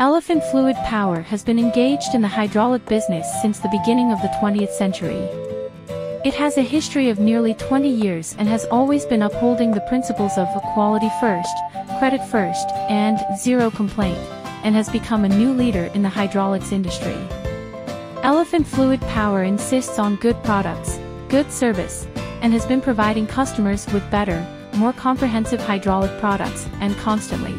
Elephant Fluid Power has been engaged in the hydraulic business since the beginning of the 20th century. It has a history of nearly 20 years and has always been upholding the principles of equality first, credit first, and zero complaint, and has become a new leader in the hydraulics industry. Elephant Fluid Power insists on good products, good service, and has been providing customers with better, more comprehensive hydraulic products, and constantly.